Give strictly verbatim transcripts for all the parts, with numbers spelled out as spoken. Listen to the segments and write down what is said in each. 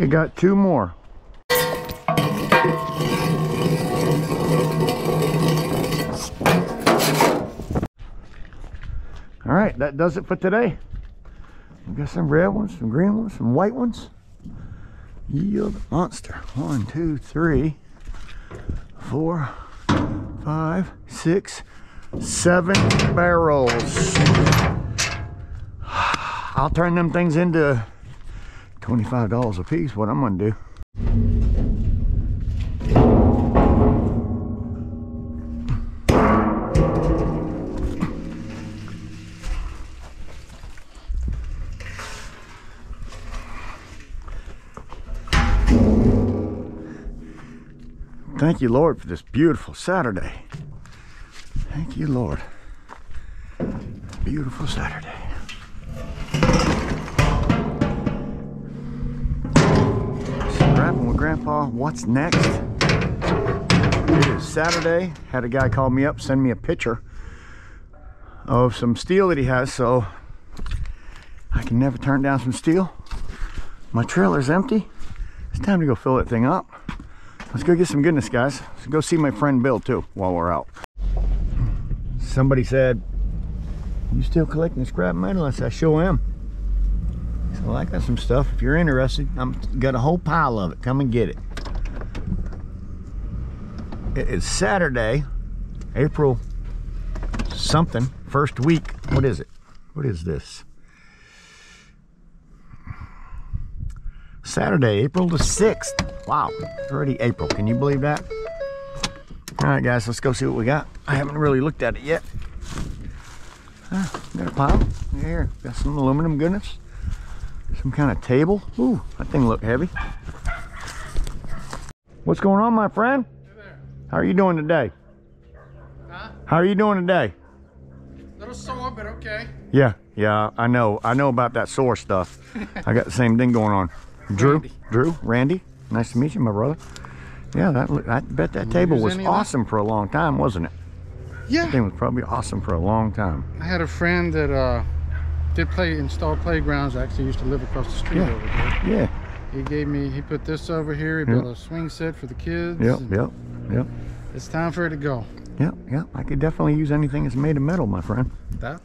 think I got two more. All right, that does it for today. We got some red ones, some green ones, some white ones. Yield monster. One, two, three, four, five, six, seven barrels. I'll turn them things into twenty-five dollars a piece, what I'm gonna do. Thank you, Lord, for this beautiful Saturday. Thank you, Lord. Beautiful Saturday. Rapping with Grandpa. What's next? It is Saturday. Had a guy call me up, send me a picture of some steel that he has, so I can never turn down some steel. My trailer's empty. It's time to go fill that thing up. Let's go get some goodness, guys. Let's go see my friend Bill too while we're out. Somebody said, you still collecting scrap metal? I said, I sure am. He said, well, I got some stuff. If you're interested, I've got a whole pile of it. Come and get it. It is Saturday, April something, first week. What is it? What is this? Saturday, April the sixth. Wow, already April. Can you believe that? All right, guys, let's go see what we got. I haven't really looked at it yet. Ah, got a pile. Here, got some aluminum goodness. Some kind of table. Ooh, that thing looked heavy. What's going on, my friend? Hey there. How are you doing today? Huh? How are you doing today? A little sore, but okay. Yeah, yeah, I know. I know about that sore stuff. I got the same thing going on. Drew, Randy. Drew, Randy, nice to meet you, my brother. Yeah, that, I bet that table was awesome for a long time, wasn't it? Yeah. That thing was probably awesome for a long time. I had a friend that uh, did play, install playgrounds, actually used to live across the street yeah. over here. Yeah. He gave me, he put this over here, he built yep. a swing set for the kids. Yep, yep, yep. It's time for it to go. Yep, yep, I could definitely use anything that's made of metal, my friend. That?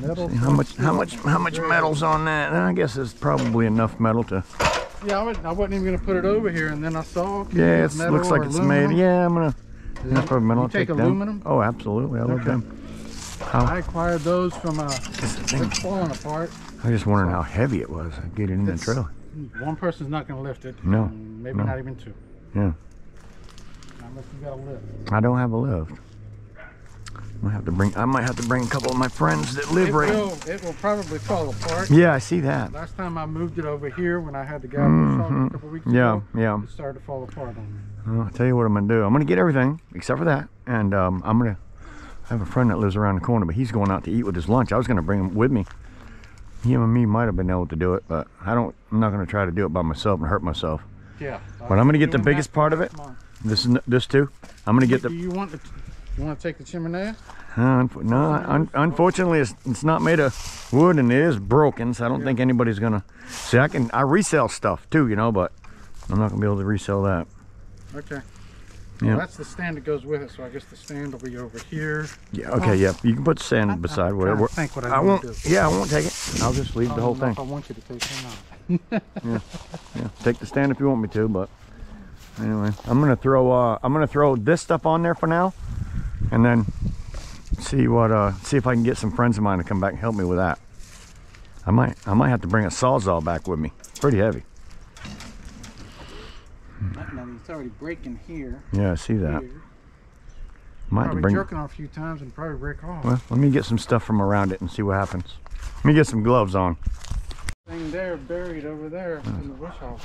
Metal how much how much how much metal's on that? And I guess it's probably enough metal to yeah I, would, I wasn't even gonna put it over here, and then I saw okay, yeah it looks like it's aluminum. made yeah I'm gonna yeah, it, probably metal. You take, take aluminum them. Oh absolutely, I love okay. them. How, I acquired those from uh it's falling apart. I was just wondering how heavy it was. I get it in the trailer, one person's not gonna lift it. No, maybe no. not even two. Yeah, unless you got a lift. I don't have a lift. I might have to bring. I might have to bring a couple of my friends that live it right. Will, it will probably fall apart. Yeah, I see that. Last time I moved it over here when I had the guy mm-hmm. a couple of weeks yeah, ago. Yeah, yeah. It started to fall apart on me. Well, I'll tell you what I'm gonna do. I'm gonna get everything except for that, and um, I'm gonna. I have a friend that lives around the corner, but he's going out to eat with his lunch. I was gonna bring him with me. Him and me might have been able to do it, but I don't. I'm not gonna try to do it by myself and hurt myself. Yeah. But uh, I'm gonna get the biggest part of it. This is this too. I'm gonna get the. Do you want the? You want to take the chiminea? Uh, no, un unfortunately, it's, it's not made of wood and it is broken, so I don't yeah. think anybody's gonna. See, I can I resell stuff too, you know, but I'm not gonna be able to resell that. Okay. Yeah. Well, that's the stand that goes with it, so I guess the stand will be over here. Yeah. Okay. Oh. Yeah. You can put the stand I, beside I, whatever. I think what I, I won't. Do. Yeah, I won't take it. I'll just leave the whole thing. I want you to take them out. yeah. Yeah. Take the stand if you want me to, but anyway, I'm gonna throw uh I'm gonna throw this stuff on there for now. And then see what uh see if I can get some friends of mine to come back and help me with that. I might I might have to bring a sawzall back with me. It's pretty heavy. It's already breaking here. Yeah, I see that. Here. Might probably bring jerking off a few times and probably break off. Well, let me get some stuff from around it and see what happens. Let me get some gloves on. Thing there buried over there in the bush hole.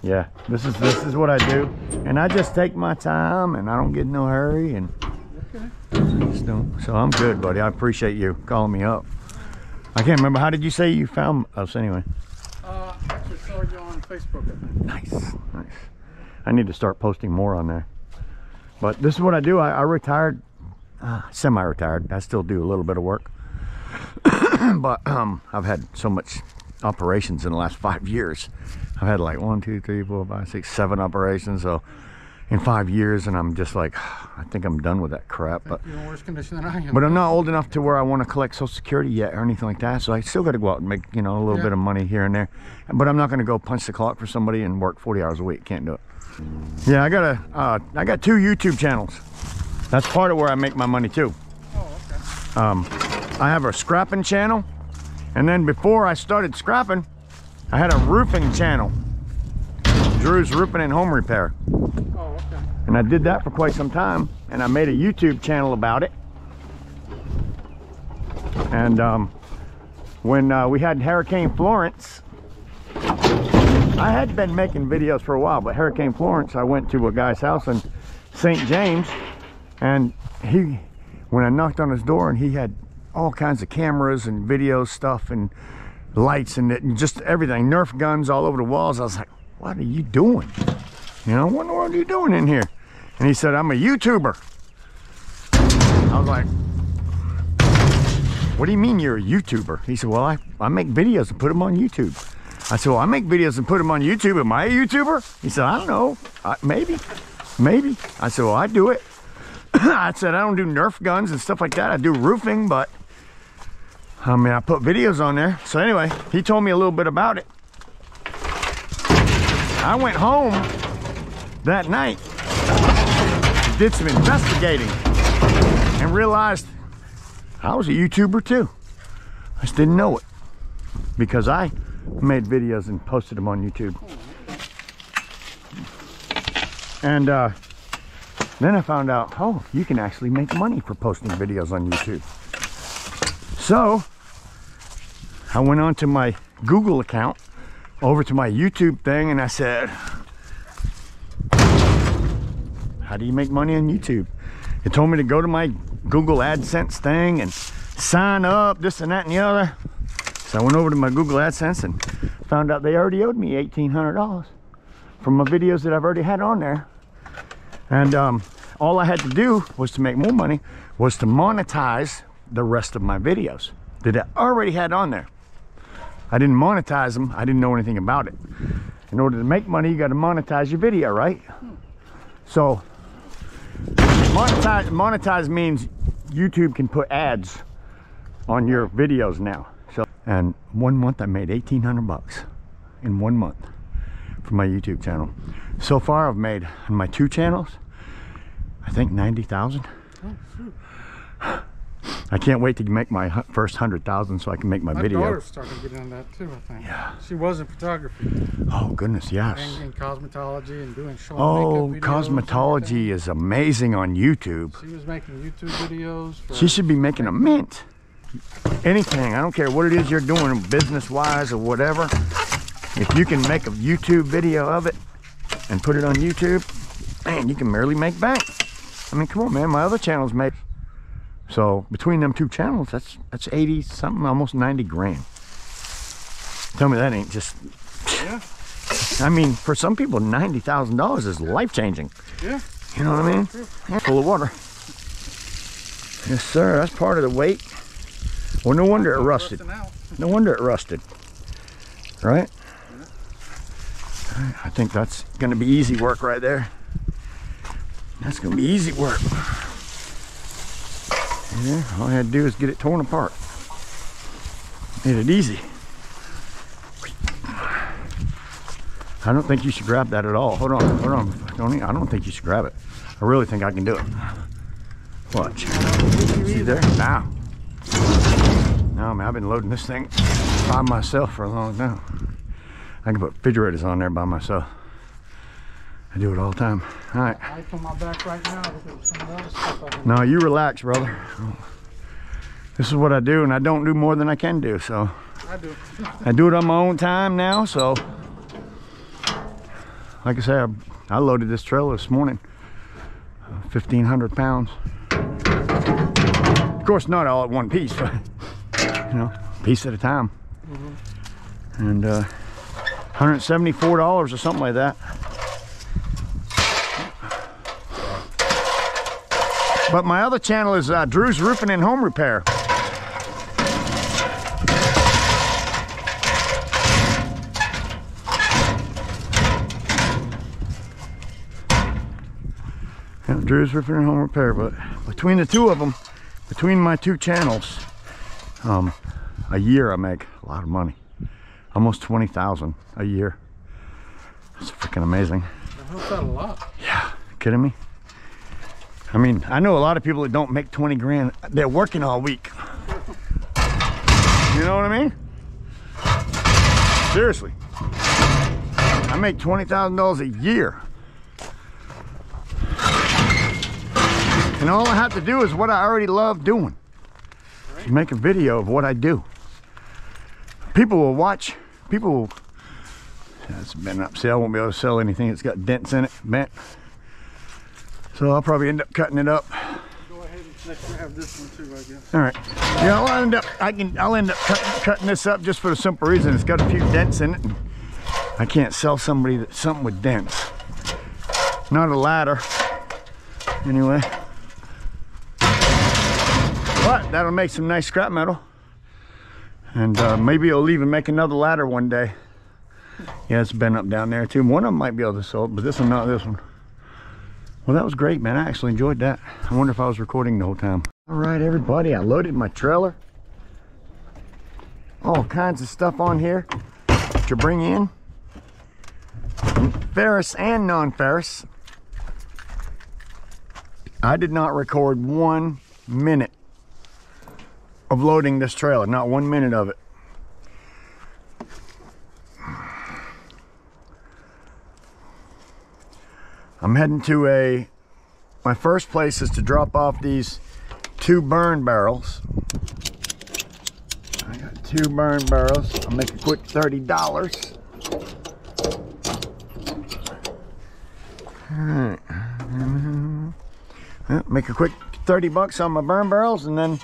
Yeah, this is this is what I do, and I just take my time, and I don't get in no hurry, and okay. I just don't. So I'm good, buddy. I appreciate you calling me up. I can't remember, how did you say you found us anyway? Uh, I actually saw you on Facebook, I think. Nice, nice. I need to start posting more on there. But this is what I do. I, I retired, uh, semi-retired. I still do a little bit of work, but um, I've had so much operations in the last five years. I've had like one, two, three, four, five, six, seven operations. So in five years, and I'm just like, I think I'm done with that crap. But you're in worse condition than I am. But I'm not old enough to where I want to collect Social Security yet or anything like that. So I still got to go out and make, you know, a little yeah. bit of money here and there. But I'm not going to go punch the clock for somebody and work forty hours a week. Can't do it. Yeah, I got a, uh, I got two YouTube channels. That's part of where I make my money too. Oh, okay. Um, I have a scrapping channel, and then before I started scrapping, I had a roofing channel. Drew's Roofing and Home Repair. Oh, okay. And I did that for quite some time, and I made a YouTube channel about it. And um, when uh, we had Hurricane Florence, I had been making videos for a while, but Hurricane Florence, I went to a guy's house in Saint James, and he, when I knocked on his door, and he had all kinds of cameras and video stuff and lights and, it, and just everything, Nerf guns all over the walls. I was like, what are you doing? You know, what in the world are you doing in here? And he said, I'm a YouTuber. I was like, what do you mean you're a YouTuber? He said, well, I, I make videos and put them on YouTube. I said, well, I make videos and put them on YouTube. Am I a YouTuber? He said, I don't know. I, maybe, maybe. I said, well, I do it. I said, I don't do Nerf guns and stuff like that. I do roofing, but I mean, I put videos on there. So anyway, he told me a little bit about it. I went home that night, did some investigating, and realized I was a YouTuber too. I just didn't know it because I made videos and posted them on YouTube. And uh, then I found out, oh, you can actually make money for posting videos on YouTube. So I went on to my Google account, over to my YouTube thing, and I said, how do you make money on YouTube? It told me to go to my Google AdSense thing and sign up, this and that and the other. So I went over to my Google AdSense and found out they already owed me eighteen hundred dollars from my videos that I've already had on there. And um, all I had to do was to make more money, was to monetize the rest of my videos that I already had on there. I didn't monetize them. I didn't know anything about it. In order to make money, you got to monetize your video, right? So monetize, monetize means YouTube can put ads on your videos now. So, and one month I made eighteen hundred bucks in one month for my YouTube channel. So far I've made on my two channels, I think ninety thousand. Oh, I can't wait to make my first one hundred thousand so I can make my, my video. My daughter's starting to get into that too, I think. Yeah. She was in photography. Oh, goodness, yes. And, and cosmetology and doing short oh, makeup videos. Oh, cosmetology is amazing on YouTube. She was making YouTube videos. For she should be making a mint. Anything. I don't care what it is you're doing business-wise or whatever. If you can make a YouTube video of it and put it on YouTube, man, you can merely make bank. I mean, come on, man. My other channel's made... So between them two channels, that's that's eighty something, almost ninety grand. Tell me that ain't just. Yeah. I mean, for some people, ninety thousand dollars is life changing. Yeah. You know what I mean? Yeah. Full of water. Yes, sir. That's part of the weight. Well, no wonder it rusted. No wonder it rusted. Right? I think that's going to be easy work right there. That's going to be easy work. Yeah, all I had to do is get it torn apart. Made it easy. I don't think you should grab that at all. Hold on, hold on. I don't, I don't think you should grab it. I really think I can do it. Watch. See there? Now. No, man, I've been loading this thing by myself for a long time. I can put refrigerators on there by myself. I do it all the time. All right. I put my back right now because some other stuff I can. No, you relax, brother. This is what I do, and I don't do more than I can do. So I do. I do it on my own time now. So, like I said, I, I loaded this trailer this morning, uh, fifteen hundred pounds. Of course, not all at one piece, but you know, piece at a time. Mm-hmm. And uh, one hundred seventy-four dollars or something like that. But my other channel is uh, Drew's Roofing and Home Repair. Drew's Roofing and Home Repair, but between the two of them, between my two channels, um, a year I make a lot of money. Almost twenty thousand a year. That's freaking amazing. I hope that a lot. Yeah, kidding me? I mean, I know a lot of people that don't make twenty grand, they're working all week. You know what I mean? Seriously. I make twenty thousand dollars a year. And all I have to do is what I already love doing. Right. Make a video of what I do. People will watch, people will, it's been up, see I won't be able to sell anything that's got dents in it, bent. So I'll probably end up cutting it up. Go ahead and have this one too, I guess. All right. Yeah, I'll end up, I can, I'll end up cut, cutting this up just for the simple reason it's got a few dents in it. And I can't sell somebody that something with dents. Not a ladder, anyway. But that'll make some nice scrap metal. And uh, maybe I'll even make another ladder one day. Yeah, it's bent up down there too. One of them might be able to sell it, but this one, not this one. Well, that was great, man. I actually enjoyed that. I wonder if I was recording the whole time. All right, everybody, I loaded my trailer. All kinds of stuff on here to bring in. Ferrous and non-ferrous. I did not record one minute of loading this trailer, not one minute of it. I'm heading to a, my first place is to drop off these two burn barrels. I got two burn barrels. I'll make a quick thirty dollars. All right. Yeah, make a quick thirty bucks on my burn barrels, and then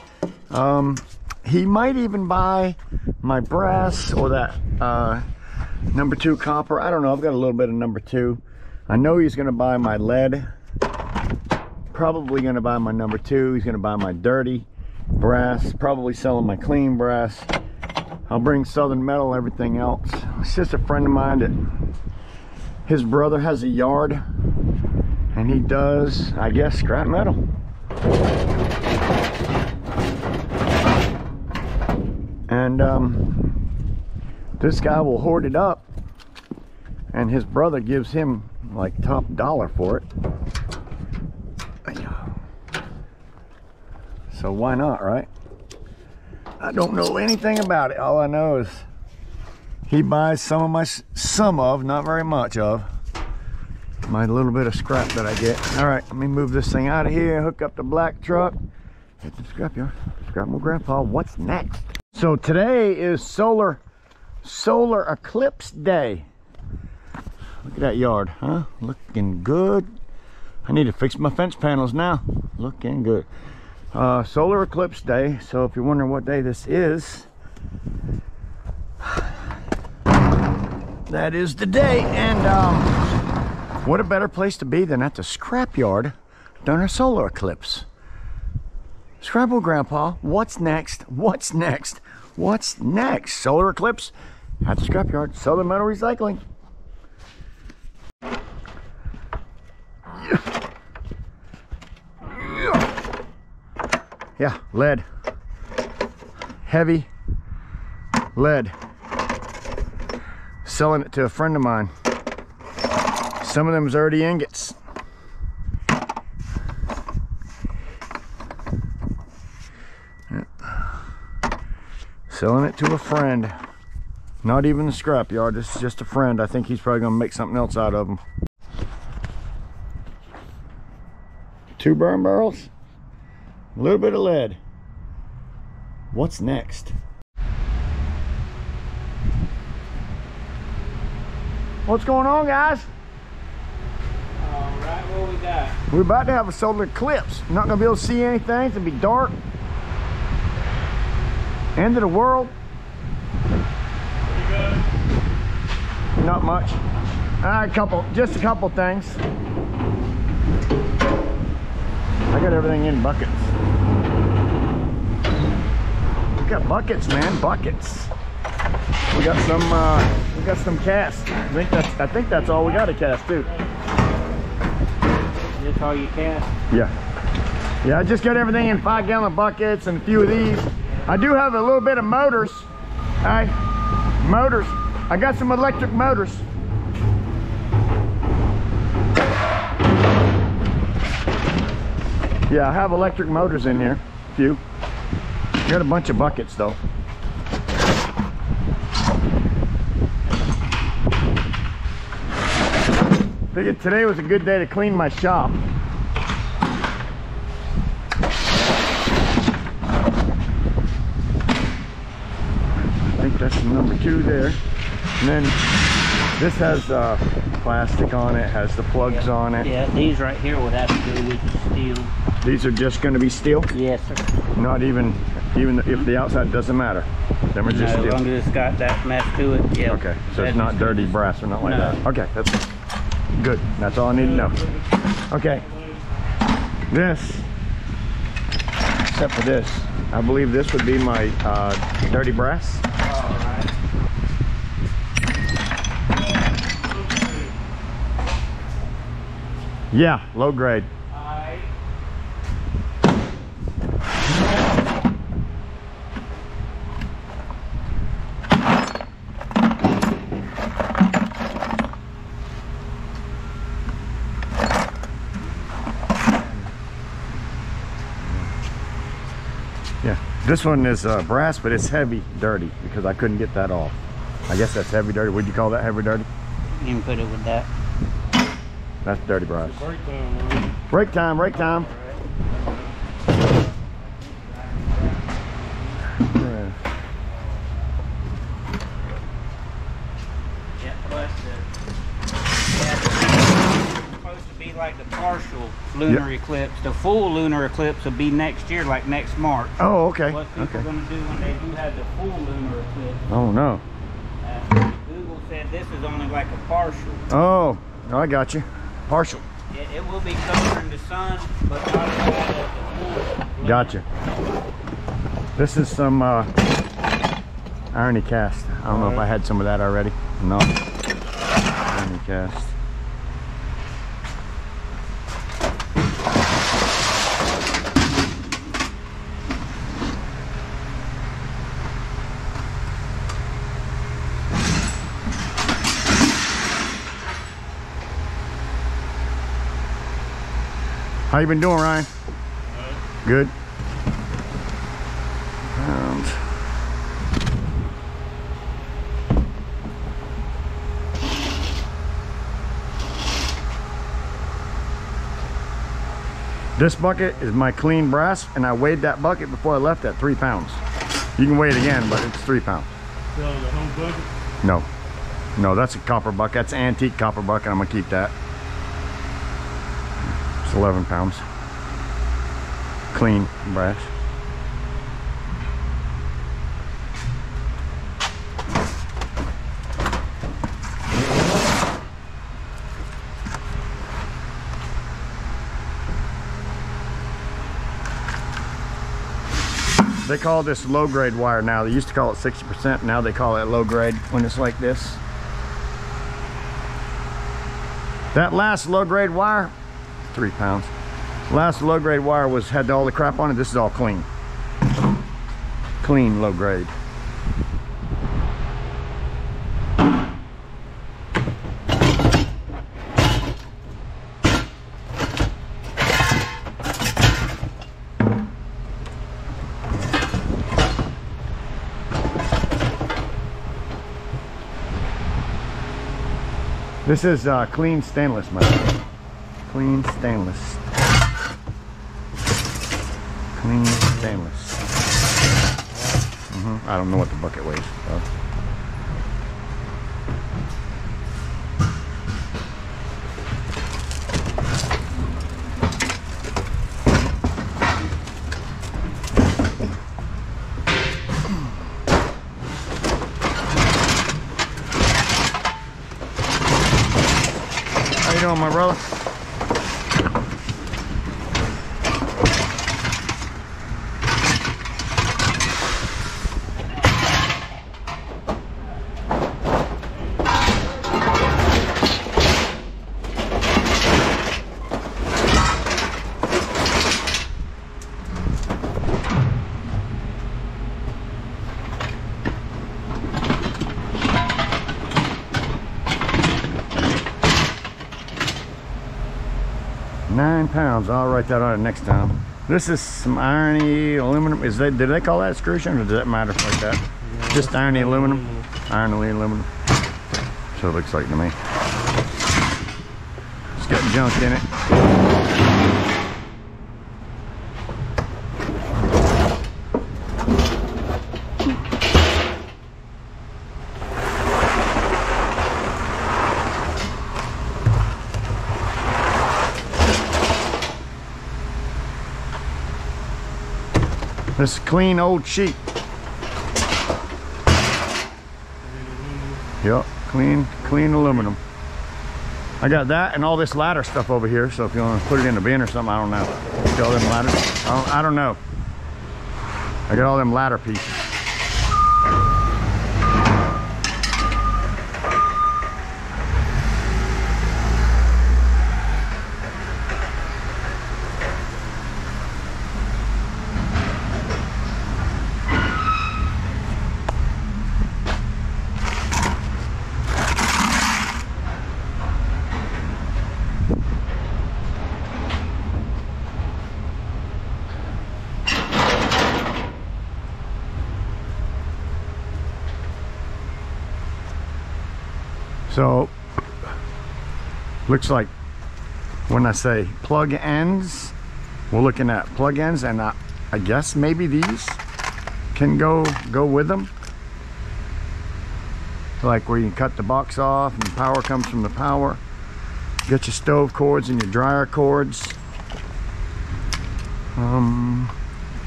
um, he might even buy my brass or that uh, number two copper. I don't know. I've got a little bit of number two. I know he's gonna buy my lead, probably gonna buy my number two, he's gonna buy my dirty brass, probably selling my clean brass. I'll bring Southern Metal, everything else. It's just a friend of mine that his brother has a yard and he does, I guess, scrap metal. And um, this guy will hoard it up and his brother gives him like top dollar for it. So why not, right? I don't know anything about it. All I know is he buys some of my, some of, not very much of, my little bit of scrap that I get. All right, let me move this thing out of here, hook up the black truck, hit the scrap yard, scrap my grandpa. What's next? So today is solar, solar eclipse day. Look at that yard, huh? Looking good. I need to fix my fence panels now. Looking good. Uh, solar eclipse day. So if you're wondering what day this is, that is the day. And um, what a better place to be than at the scrapyard during a solar eclipse. Scrapple Grandpa, what's next? What's next? What's next? Solar eclipse at the scrapyard. Southern Metal Recycling. Yeah, lead, heavy lead, selling it to a friend of mine. Some of them's already ingots. Yeah. Selling it to a friend, not even the scrapyard, this is just a friend. I think he's probably gonna make something else out of them. Two burn barrels, a little bit of lead. What's next? What's going on, guys? All right, what we got? We're about to have a solar eclipse. We're not gonna be able to see anything. It's gonna be dark. End of the world. Pretty good. Not much. Uh, a couple, just a couple things. I got everything in buckets. We got buckets, man, buckets. We got some. Uh, we got some cast. I think that's. I think that's all we got to cast, too. That's all you can? Yeah. Yeah, I just got everything in five gallon buckets and a few of these. I do have a little bit of motors. All right, motors. I got some electric motors. Yeah, I have electric motors in here, a few. Got a bunch of buckets though. Figured today was a good day to clean my shop. I think that's number two there. And then this has uh, plastic on it, has the plugs yeah. on it. Yeah, these right here would have to do with the steel. These are just going to be steel? Yes, sir. Not even, even if the outside doesn't matter. Them are no, just steel. As long as it's got that mess to it, yeah. Okay, so that it's not dirty brass or nothing no. like that. Okay, that's good. That's all I need to know. Okay. This, except for this, I believe this would be my uh, dirty brass. All right. Yeah, low grade. This one is uh, brass, but it's heavy dirty because I couldn't get that off. I guess that's heavy dirty. Would you call that heavy dirty? You can put it with that. That's dirty brass. Break time, break time, break time. Yeah, plus the, it's supposed to be like the partial lunar yep. eclipse. The full lunar eclipse will be next year, like next March. Oh, okay. What people okay. are going to do when they do have the full lunar eclipse. Oh, no. Uh, Google said this is only like a partial. Oh, I got you. Partial. It, it will be covering the sun, but not the full lunar. Gotcha. This is some uh, irony cast. I don't All know right. if I had some of that already. No. Irony cast. How you been doing, Ryan? Good. Good. And this bucket is my clean brass, and I weighed that bucket before I left at three pounds. You can weigh it again, but it's three pounds. So the whole bucket? No. No, that's a copper bucket. That's an antique copper bucket. I'm going to keep that. eleven pounds clean brass. They call this low grade wire now. They used to call it sixty percent. Now they call it low grade when it's like this. That last low grade wire, three pounds. Last low grade wire was had all the crap on it. This is all clean. Clean low grade. This is uh, clean stainless metal. Clean stainless. Clean stainless. Mm-hmm. I don't know what the bucket weighs. So. How you doing, my brother? Nine pounds. I'll write that on it next time. This is some irony aluminum. Is that, did they call that extrusion, or does that matter like that? No, just irony aluminum. Iron aluminum. So it looks like to me. It's got junk in it. This clean old sheet. Yep, clean, clean aluminum. I got that and all this ladder stuff over here, so if you want to put it in the bin or something, I don't know. You got all them ladders? I don't, I don't know. I got all them ladder pieces. So, looks like when I say plug ends, we're looking at plug ends, and I, I guess maybe these can go go with them. Like where you can cut the box off, and power comes from the power. Get your stove cords and your dryer cords. Um,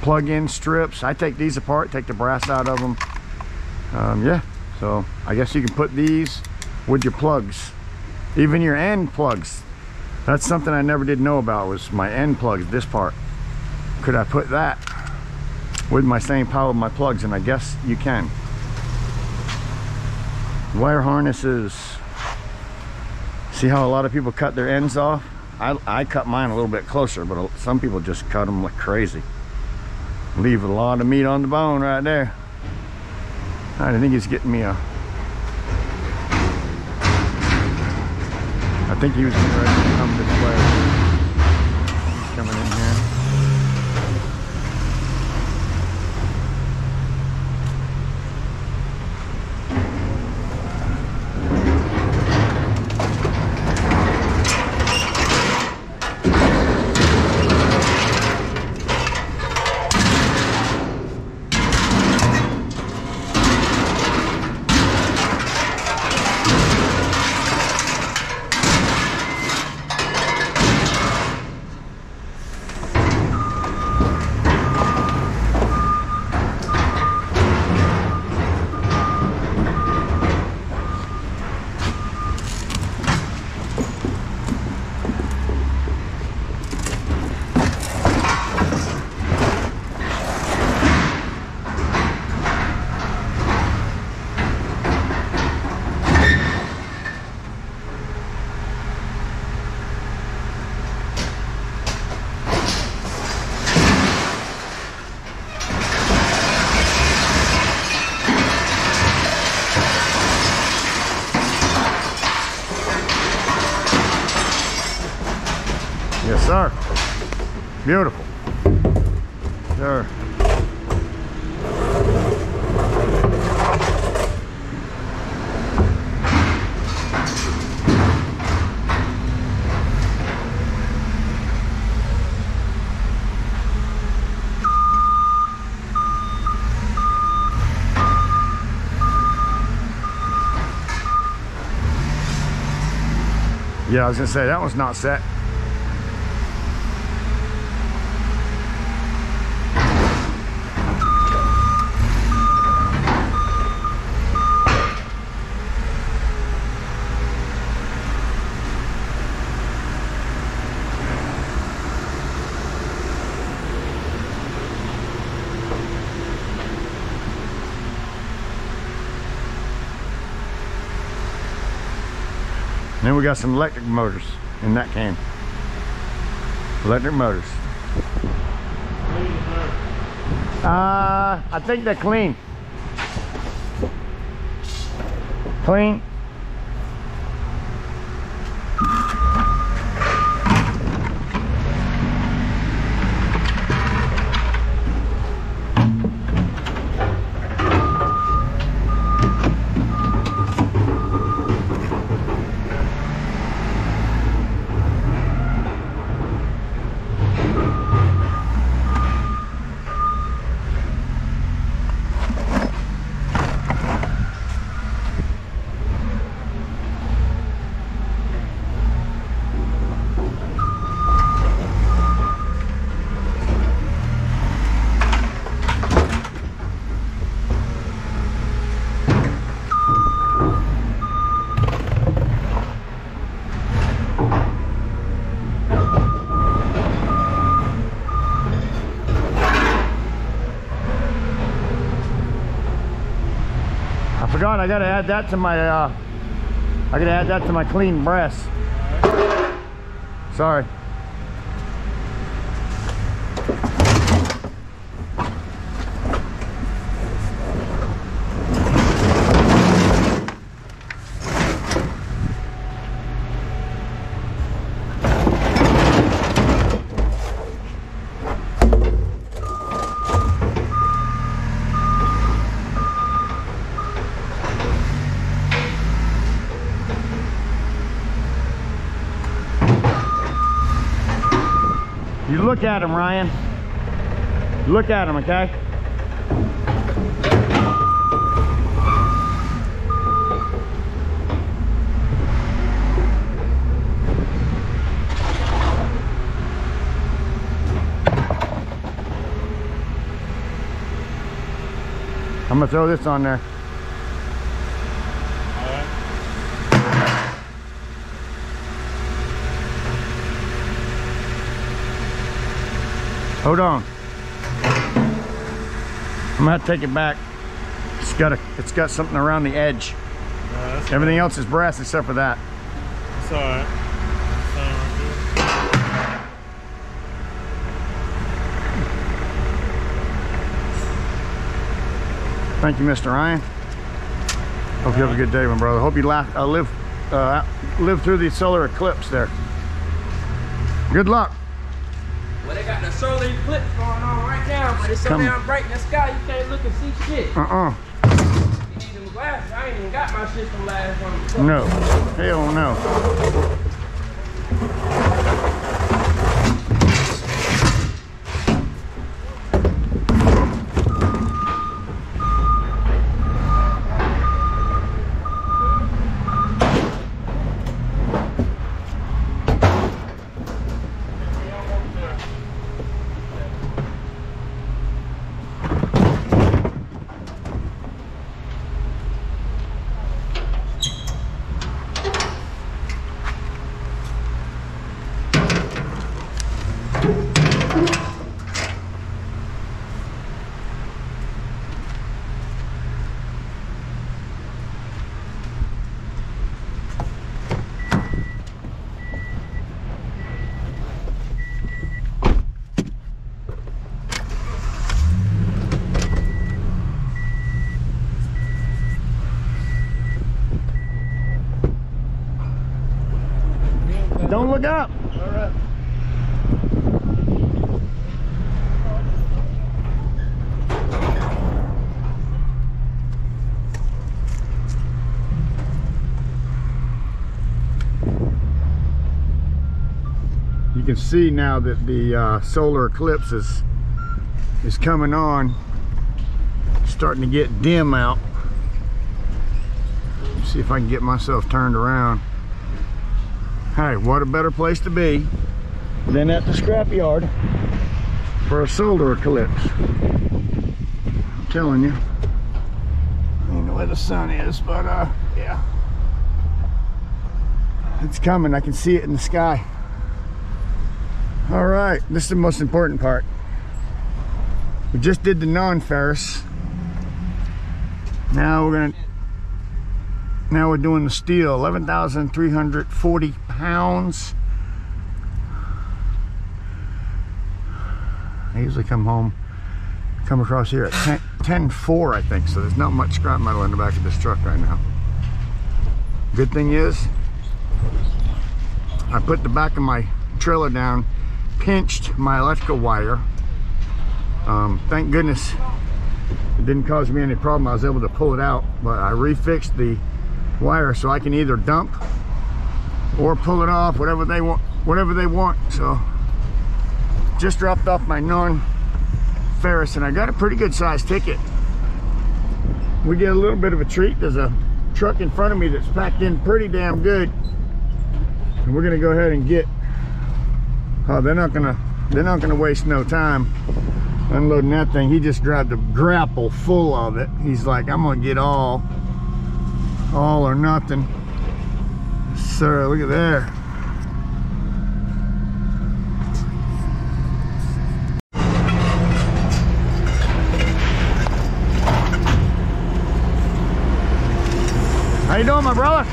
plug-in strips. I take these apart, take the brass out of them. Um, yeah. So I guess you can put these with your plugs, even your end plugs. That's something I never did know about, was my end plugs, this part. Could I put that with my same pile of my plugs? And I guess you can. Wire harnesses. See how a lot of people cut their ends off? I, I cut mine a little bit closer, but some people just cut them like crazy. Leave a lot of meat on the bone right there. All right, I think he's getting me a I think he was ready to come this way. He's coming in beautiful. Sure. Yeah, I was gonna say that one's not set. Then we got some electric motors in that can. Electric motors. Uh, I think they're clean. Clean. I gotta add that to my uh I gotta add that to my clean breast. Right. Sorry. Look at him, Ryan. Look at him, okay? I'm gonna throw this on there. Hold on. I'm gonna have to take it back. It's got a, it's got something around the edge. No, everything right. Else is brass except for that. It's all right. Thank you, Mister Ryan. Hope all you right. Have a good day, my brother. Hope you laugh, uh, live, uh, live through the solar eclipse there. Good luck. Well, they got the solar eclipse going on right now, but it's so damn bright in the sky you can't look and see shit. Uh-uh. You need them glasses. I ain't even got my shit from last time. No. Hell no. Don't look up. All right. You can see now that the uh, solar eclipse is is coming on. It's starting to get dim out. Let's see if I can get myself turned around. Hey, what a better place to be than at the scrapyard for a solar eclipse. I'm telling you. I don't know where the sun is, but uh, yeah. It's coming, I can see it in the sky. All right, this is the most important part. We just did the non-ferrous. Now we're gonna, now we're doing the steel, eleven thousand three hundred forty pounds. I usually come home, come across here at ten four, I think, so there's not much scrap metal in the back of this truck right now. Good thing is, I put the back of my trailer down, pinched my electrical wire. Um, thank goodness it didn't cause me any problem. I was able to pull it out, but I refixed the wire so I can either dump or pull it off, whatever they want, whatever they want. So just dropped off my non-ferrous and I got a pretty good sized ticket. We get a little bit of a treat. There's a truck in front of me that's packed in pretty damn good. And we're gonna go ahead and get, oh, they're not gonna, they're not gonna waste no time unloading that thing. He just grabbed a grapple full of it. He's like, I'm gonna get all, all or nothing. Sir, look at there. How you doing, my brother?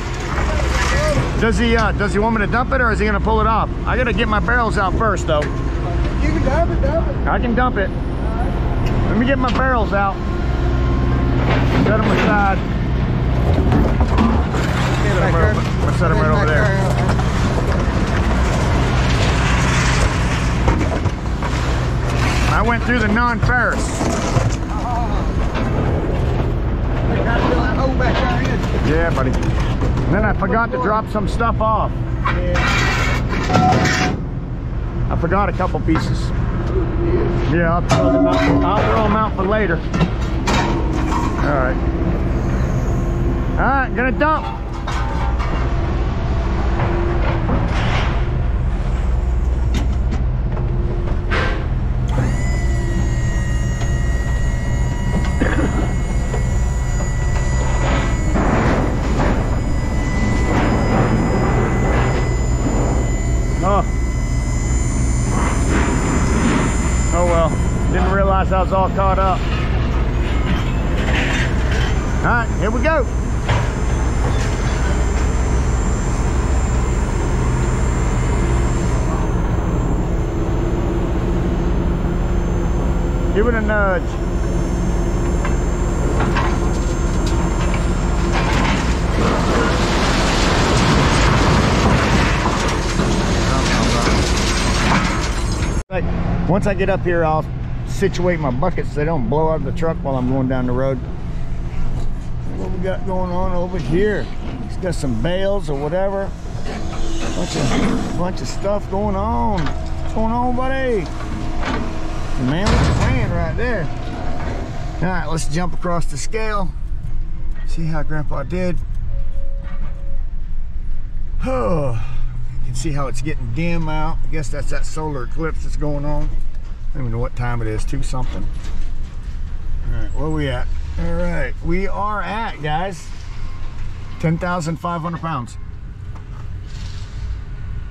Does he uh, does he want me to dump it, or is he gonna pull it off? I gotta get my barrels out first, though. You can dump it, dump it. I can dump it. All right. Let me get my barrels out. Set them aside. Set them right, I'm gonna set them right over there. Car. I went through the non-ferrous. Oh. I gotta fill that hole back down in. Yeah, buddy. And then I forgot to drop some stuff off. Yeah. I forgot a couple pieces. Yeah, I'll throw them out, I'll throw them out for later. All right. All right, gonna dump. I was all caught up. All right, here we go. Give it a nudge. Like, once I get up here, I'll situate my buckets so they don't blow out of the truck while I'm going down the road. What we got going on over here? It's got some bales or whatever. Bunch of bunch of stuff going on. What's going on, buddy? The man with the plan right there. All right, let's jump across the scale. See how Grandpa did. Oh, you can see how it's getting dim out. I guess that's that solar eclipse that's going on. I don't even know what time it is, two something. All right, where are we at? All right, we are at, guys, ten thousand five hundred pounds.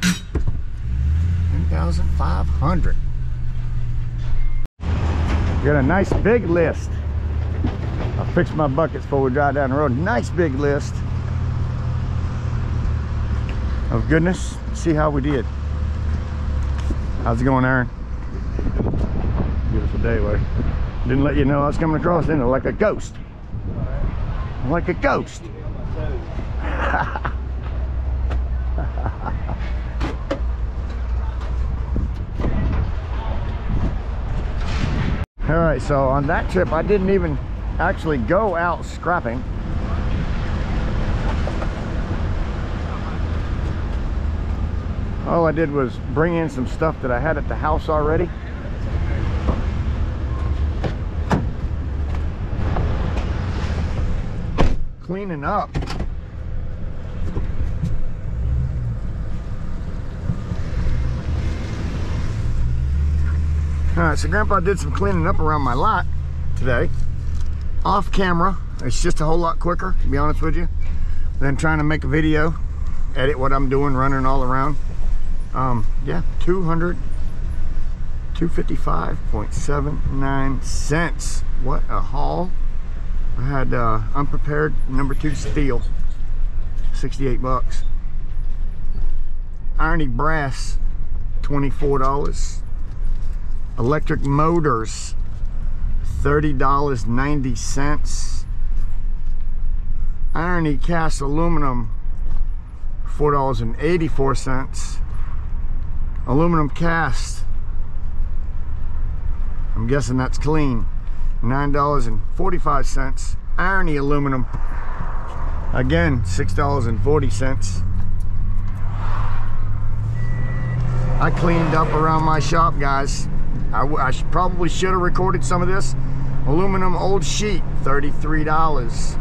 ten thousand five hundred. Got a nice big list. I'll fix my buckets before we drive down the road. Nice big list of goodness. Let's see how we did. How's it going, Aaron? Beautiful day, buddy. Didn't let you know I was coming across, didn't I? Like a ghost. Like a ghost. All right, so on that trip, I didn't even actually go out scrapping. All I did was bring in some stuff that I had at the house already. Cleaning up. All right, so Grandpa did some cleaning up around my lot today, off camera. It's just a whole lot quicker, to be honest with you, than trying to make a video, edit what I'm doing, running all around. Um, yeah, two hundred, two fifty-five point seven nine cents. What a haul. I had uh, unprepared number two steel, sixty-eight bucks. Irony brass, twenty-four dollars. Electric motors, thirty dollars and ninety cents. Irony cast aluminum, four dollars and eighty-four cents. Aluminum cast, I'm guessing that's clean, nine dollars and forty-five cents. Irony aluminum, again, six dollars and forty cents. I cleaned up around my shop, guys. I, I should, probably should have recorded some of this. Aluminum old sheet, thirty-three dollars.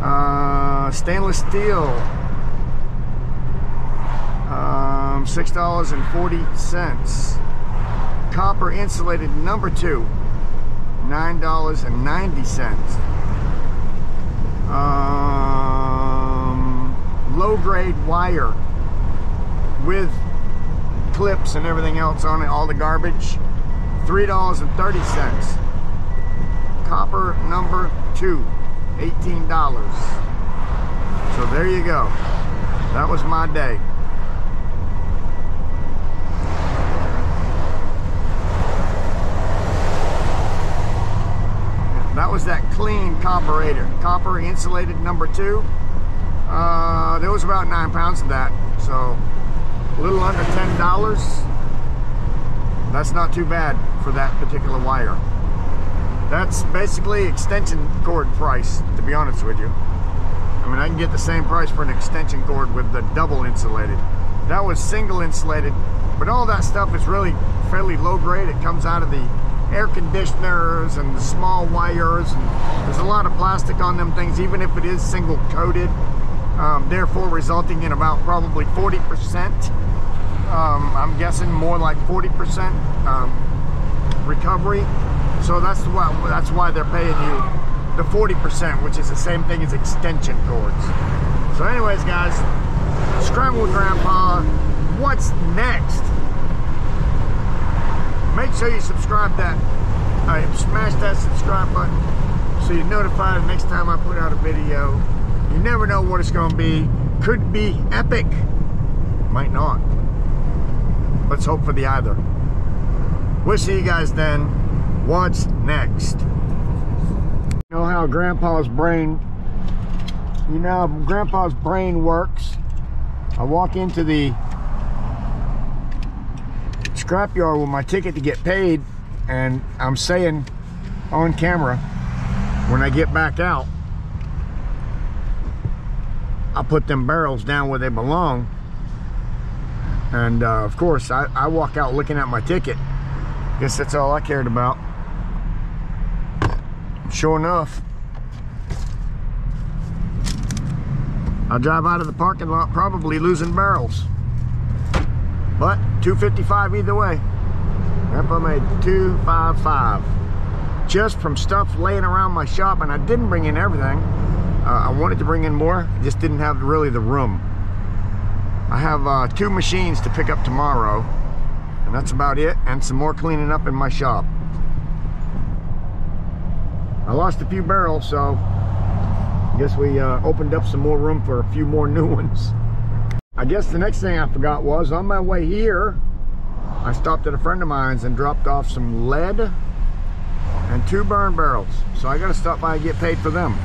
Uh, stainless steel, um, six dollars and forty cents. Copper insulated number two, nine dollars and ninety cents. Um, low-grade wire with clips and everything else on it, all the garbage, three dollars and thirty cents. Copper number two, eighteen dollars. So there you go. That was my day. That was that clean copperator, copper insulated number two. Uh, there was about nine pounds of that, so a little under ten dollars. That's not too bad for that particular wire. That's basically extension cord price, to be honest with you. I mean, I can get the same price for an extension cord with the double insulated. That was single insulated, but all that stuff is really fairly low grade. It comes out of the air conditioners and the small wires, and there's a lot of plastic on them things, even if it is single coated, um, therefore resulting in about probably forty percent, um, I'm guessing more like forty percent um, recovery. So that's why that's why they're paying you the forty percent, which is the same thing as extension cords. So anyways, guys, Scrambled Grandpa, what's next? Make sure you subscribe that, uh, smash that subscribe button so you're notified the next time I put out a video. You never know what it's going to be. Could be epic. Might not. Let's hope for the either. We'll see you guys then. What's next? You know how Grandpa's brain, you know how Grandpa's brain works. I walk into the scrapyard with my ticket to get paid, and I'm saying on camera, when I get back out, I put them barrels down where they belong. And uh, of course I, I walk out looking at my ticket. Guess that's all I cared about. Sure enough, I drive out of the parking lot probably losing barrels, but two fifty-five either way. Grandpa made two fifty-five just from stuff laying around my shop, and I didn't bring in everything. Uh, I wanted to bring in more, I just didn't have really the room. I have uh, two machines to pick up tomorrow, and that's about it, and some more cleaning up in my shop. I lost a few barrels, so I guess we uh, opened up some more room for a few more new ones. I guess the next thing I forgot was, on my way here, I stopped at a friend of mine's and dropped off some lead and two burn barrels. So I gotta stop by and get paid for them.